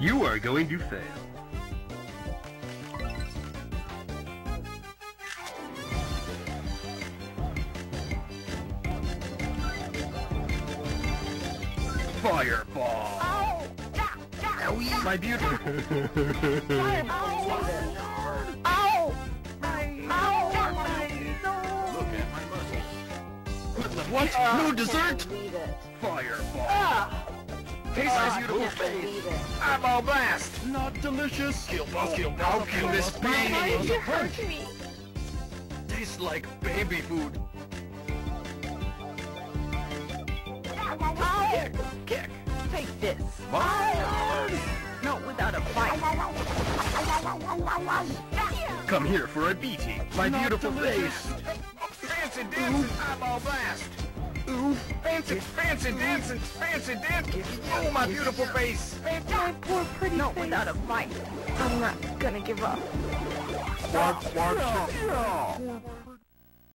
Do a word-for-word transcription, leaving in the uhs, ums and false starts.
You are going to fail. Fireball! Ow! Yeah, yeah, yeah. My beauty! Fireball! Ow! Ow! Look at my muscles! What? Uh, no dessert? Fireball! Ah. Taste uh, this beautiful face! Eyeball blast! Not delicious! Kill boss, kill boss! How can this be? Why did you hurt me? Tastes like baby food! Kick! Kick! Take this! What? No, without a fight! Come here for a beating! My Not beautiful delicious. Face! Fancy dancing! Oof. Eyeball blast! Oof! Fancy, fancy dancing! Fancy dancing! Oh, my beautiful face! Fancy. My poor pretty no, face! No, without a fight! I'm not gonna give up! Stop. Stop. Stop. Stop. Stop.